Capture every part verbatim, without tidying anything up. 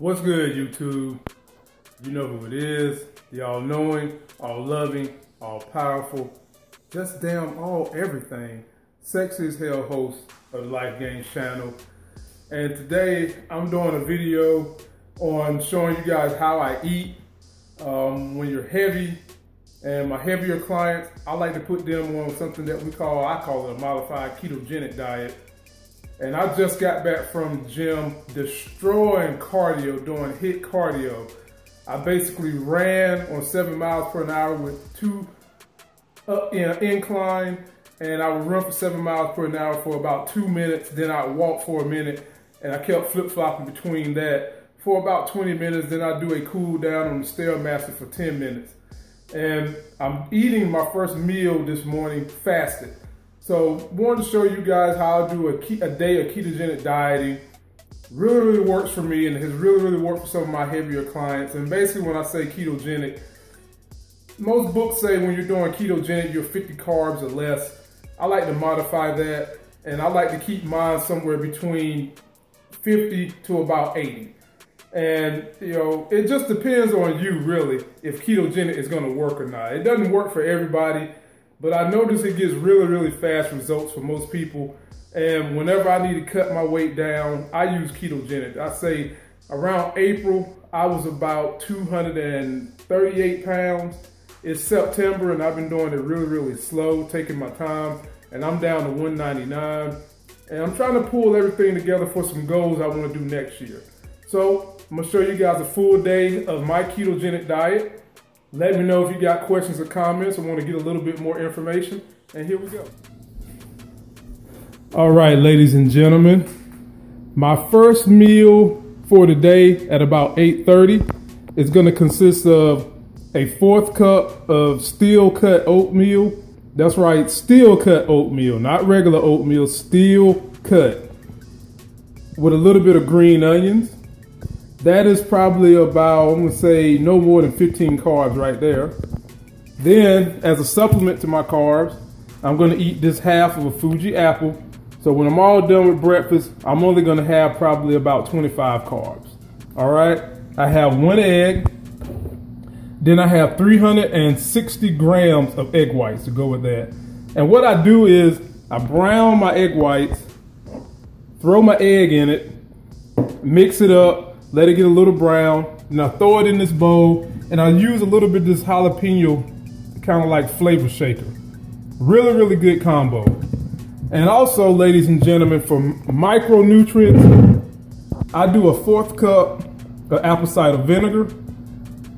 What's good, YouTube? You know who it is. The all-knowing, all-loving, all-powerful, just damn all everything, sexy as hell host of the Life Gains channel. And today I'm doing a video on showing you guys how I eat um, when you're heavy. And my heavier clients, I like to put them on something that we call, I call it a modified ketogenic diet. And I just got back from the gym destroying cardio, doing HIIT cardio. I basically ran on seven miles per an hour with two up in incline, and I would run for seven miles per an hour for about two minutes, then I'd walk for a minute, and I kept flip-flopping between that for about twenty minutes, then I'd do a cool down on the Stairmaster for ten minutes. And I'm eating my first meal this morning fasted. So wanted to show you guys how I do a, key, a day of ketogenic dieting. Really, really works for me and has really, really worked for some of my heavier clients. And basically when I say ketogenic, most books say when you're doing ketogenic, you're fifty carbs or less. I like to modify that, and I like to keep mine somewhere between fifty to about eighty. And you know, it just depends on you really if ketogenic is going to work or not. It doesn't work for everybody, but I notice it gives really, really fast results for most people. And whenever I need to cut my weight down, I use ketogenic. I say around April, I was about two hundred thirty-eight pounds. It's September and I've been doing it really, really slow, taking my time, and I'm down to one ninety-nine. And I'm trying to pull everything together for some goals I want to do next year. So I'm gonna show you guys a full day of my ketogenic diet. Let me know if you got questions or comments or want to get a little bit more information. And here we go. All right, ladies and gentlemen, my first meal for today at about eight thirty is gonna consist of a fourth cup of steel cut oatmeal. That's right, steel cut oatmeal, not regular oatmeal, steel cut, with a little bit of green onions. That is probably about, I'm gonna say, no more than fifteen carbs right there. Then, as a supplement to my carbs, I'm gonna eat this half of a Fuji apple. So when I'm all done with breakfast, I'm only gonna have probably about twenty-five carbs. All right, I have one egg. Then I have three hundred sixty grams of egg whites to go with that. And what I do is I brown my egg whites, throw my egg in it, mix it up, let it get a little brown, and I throw it in this bowl, and I use a little bit of this jalapeno kind of like flavor shaker. Really, really good combo. And also, ladies and gentlemen, for micronutrients, I do a fourth cup of apple cider vinegar.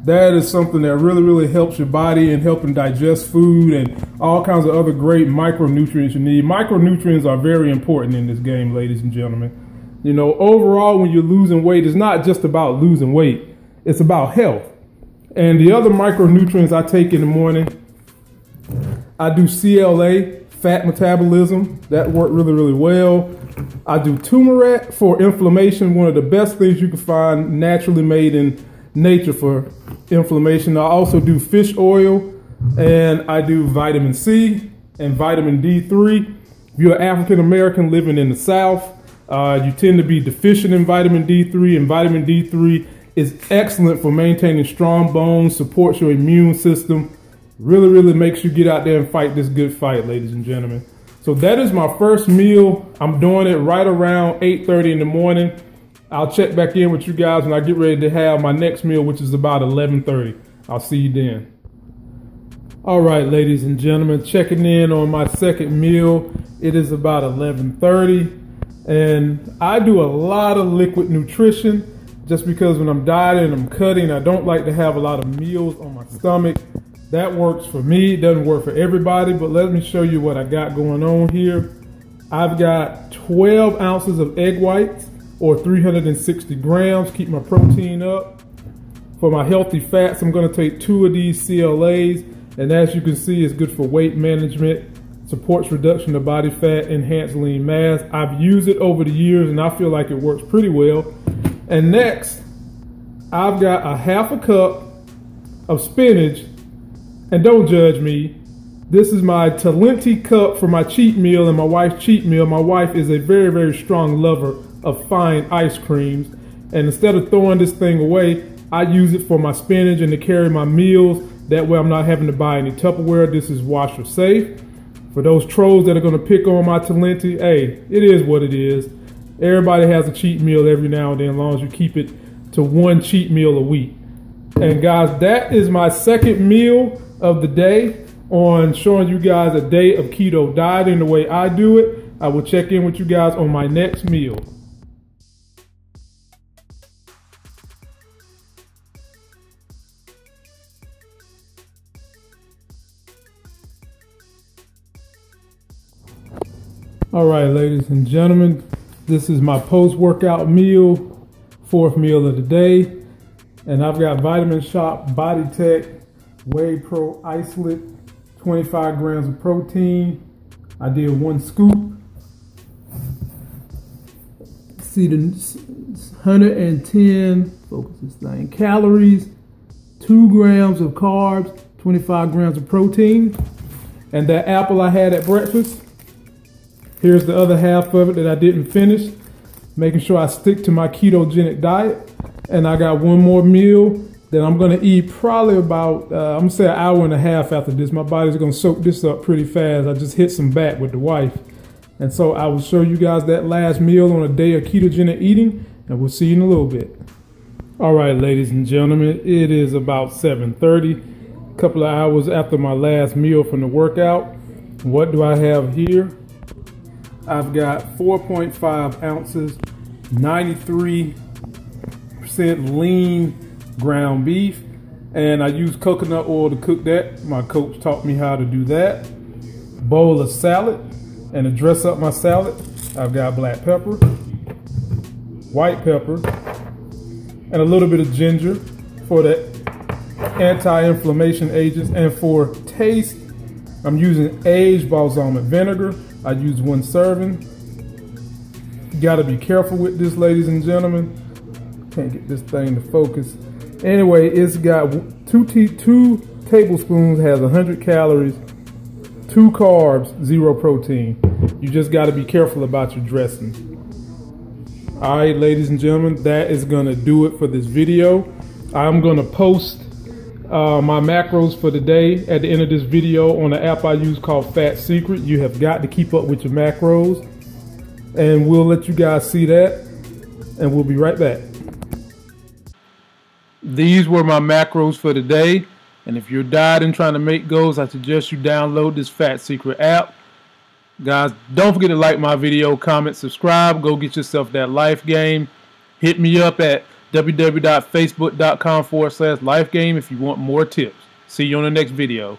That is something that really, really helps your body and helping digest food and all kinds of other great micronutrients you need. Micronutrients are very important in this game, ladies and gentlemen. You know, overall, when you're losing weight, it's not just about losing weight. It's about health. And the other micronutrients I take in the morning, I do C L A, fat metabolism. That worked really, really well. I do turmeric for inflammation, one of the best things you can find naturally made in nature for inflammation. I also do fish oil, and I do vitamin C and vitamin D three. If you're an African American living in the South, Uh, you tend to be deficient in vitamin D three, and vitamin D three is excellent for maintaining strong bones, supports your immune system, really, really makes you get out there and fight this good fight, ladies and gentlemen. So that is my first meal. I'm doing it right around eight thirty in the morning. I'll check back in with you guys when I get ready to have my next meal, which is about eleven thirty. I'll see you then. All right, ladies and gentlemen, checking in on my second meal. It is about eleven thirty. And I do a lot of liquid nutrition just because when I'm dieting and I'm cutting, I don't like to have a lot of meals on my stomach. That works for me. It doesn't work for everybody, but let me show you what I got going on here. I've got twelve ounces of egg whites or three hundred sixty grams, keep my protein up. For my healthy fats, I'm gonna take two of these C L As, and as you can see, it's good for weight management, supports reduction of body fat, enhanced lean mass. I've used it over the years and I feel like it works pretty well. And next, I've got a half a cup of spinach, and don't judge me. This is my Talenti cup for my cheat meal and my wife's cheat meal. My wife is a very, very strong lover of fine ice creams. And instead of throwing this thing away, I use it for my spinach and to carry my meals. That way I'm not having to buy any Tupperware. This is washer safe. For those trolls that are gonna pick on my Talenti, hey, it is what it is. Everybody has a cheat meal every now and then, as long as you keep it to one cheat meal a week. And guys, that is my second meal of the day on showing you guys a day of keto dieting the way I do it. I will check in with you guys on my next meal. All right, ladies and gentlemen, this is my post-workout meal, fourth meal of the day. And I've got Vitamin Shoppe, Body Tech, Whey Pro Isolate, twenty-five grams of protein. I did one scoop. See, the one hundred ten, focus this thing, calories, two grams of carbs, twenty-five grams of protein. And that apple I had at breakfast, here's the other half of it that I didn't finish, making sure I stick to my ketogenic diet. And I got one more meal that I'm gonna eat probably about, uh, I'm gonna say an hour and a half after this. My body's gonna soak this up pretty fast. I just hit some back with the wife. And so I will show you guys that last meal on a day of ketogenic eating, and we'll see you in a little bit. All right, ladies and gentlemen, it is about seven thirty, a couple of hours after my last meal from the workout. What do I have here? I've got four point five ounces, ninety-three percent lean ground beef, and I use coconut oil to cook that. My coach taught me how to do that. Bowl of salad, and to dress up my salad, I've got black pepper, white pepper, and a little bit of ginger for the anti-inflammation agents. And for taste, I'm using aged balsamic vinegar. I use one serving. You gotta be careful with this, ladies and gentlemen. Can't get this thing to focus. Anyway, it's got two, tea, two tablespoons, has one hundred calories, two carbs, zero protein. You just gotta be careful about your dressing. All right, ladies and gentlemen, that is gonna do it for this video. I'm gonna post Uh, my macros for the day at the end of this video on the app I use called Fat Secret. You have got to keep up with your macros, and we'll let you guys see that, and we'll be right back. These were my macros for the day, and if you're dieting trying to make goals, I suggest you download this Fat Secret app. Guys, don't forget to like my video, comment, subscribe, go get yourself that life game. Hit me up at w w w dot facebook dot com forward slash life game if you want more tips. See you on the next video.